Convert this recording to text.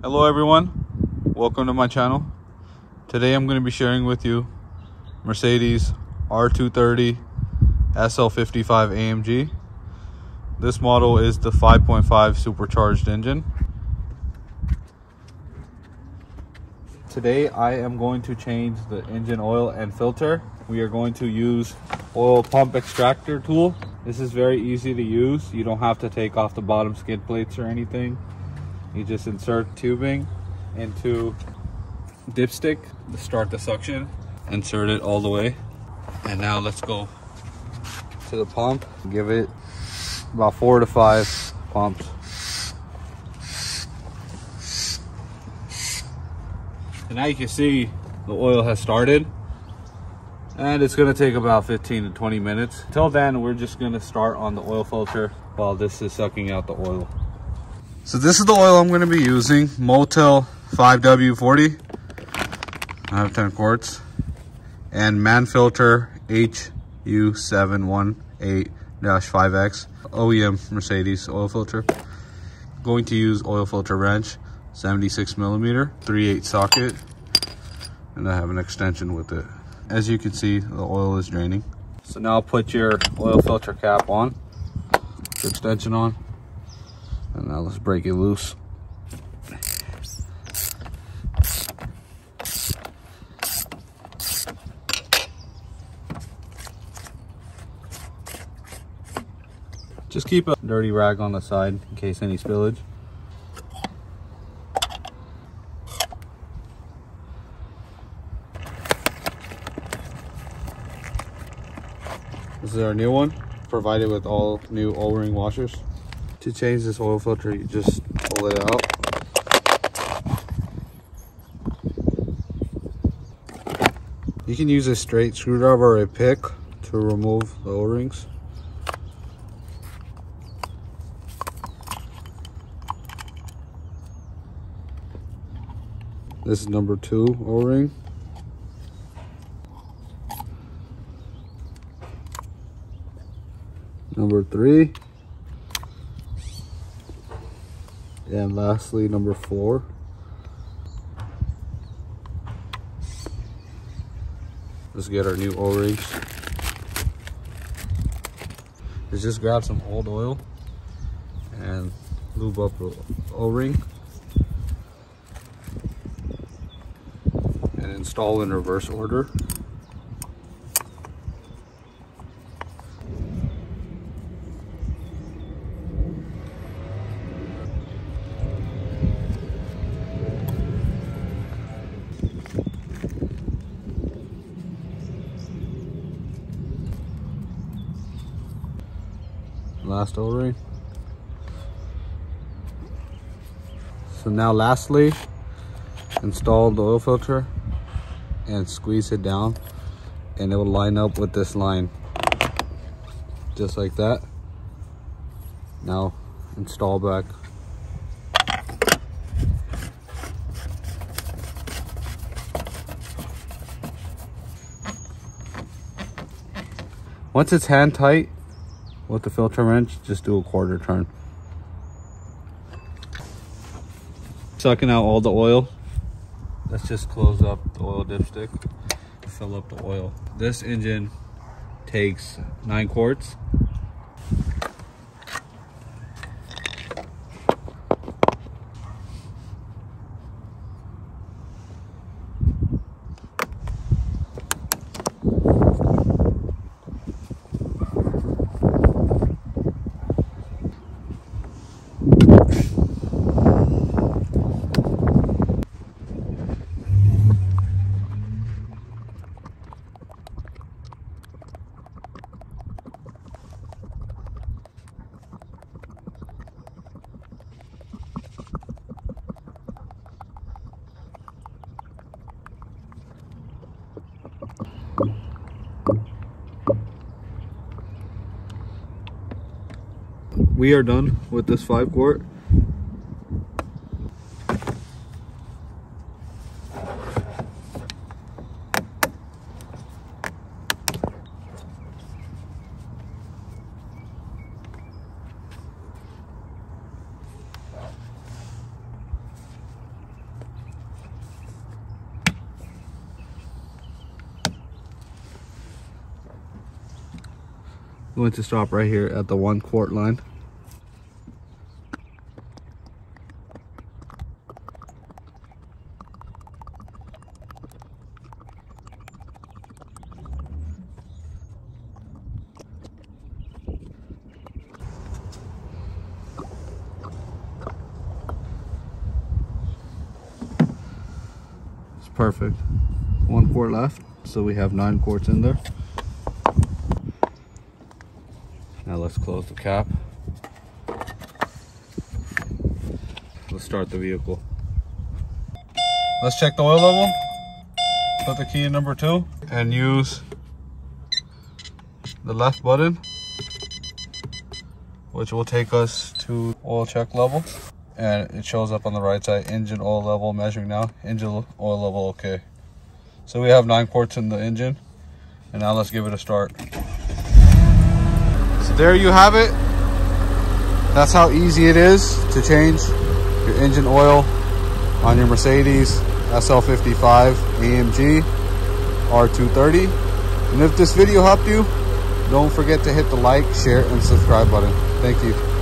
Hello everyone, welcome to my channel. Today I'm going to be sharing with you Mercedes R230 SL55 AMG. This model is the 5.5 supercharged engine. Today I am going to change the engine oil and filter. We are going to use oil pump extractor tool. This is very easy to use. You don't have to take off the bottom skid plates or anything. You just insert tubing into dipstick to start the suction, insert it all the way, and now let's go to the pump. Give it about 4 to 5 pumps. And now you can see the oil has started, and it's going to take about 15 to 20 minutes. Till then, we're just going to start on the oil filter while this is sucking out the oil. So this is the oil I'm going to be using, Motul 5W40, I have 10 quarts, and Mann filter HU718-5X, OEM Mercedes oil filter. I'm going to use oil filter wrench, 76 millimeter, 3/8 socket, and I have an extension with it. As you can see, the oil is draining. So now put your oil filter cap on, put your extension on. And now let's break it loose. Just keep a dirty rag on the side in case any spillage. This is our new one, provided with all new O-ring washers. To change this oil filter, you just pull it out. You can use a straight screwdriver or a pick to remove the O-rings. This is number 2 O-ring. Number 3. And lastly, number 4. Let's get our new O-rings. Let's just grab some old oil and lube up the O-ring and install in reverse order. Last O-ring. So now lastly, install the oil filter and squeeze it down, and it will line up with this line just like that. Now install back. Once it's hand tight with the filter wrench, just do a quarter turn. Sucking out all the oil. Let's just close up the oil dipstick, fill up the oil. This engine takes 9 quarts. We are done with this 5-quart. going to stop right here at the 1 quart line. It's perfect. 1 quart left, so we have 9 quarts in there. Now let's close the cap. Let's start the vehicle. Let's check the oil level. Put the key in number 2 and use the left button, which will take us to oil check level. And it shows up on the right side, engine oil level, measuring now, engine oil level okay. So we have 9 quarts in the engine, and now let's give it a start. So there you have it. That's how easy it is to change your engine oil on your Mercedes SL55 AMG R230. And if this video helped you, don't forget to hit the like, share, and subscribe button. Thank you.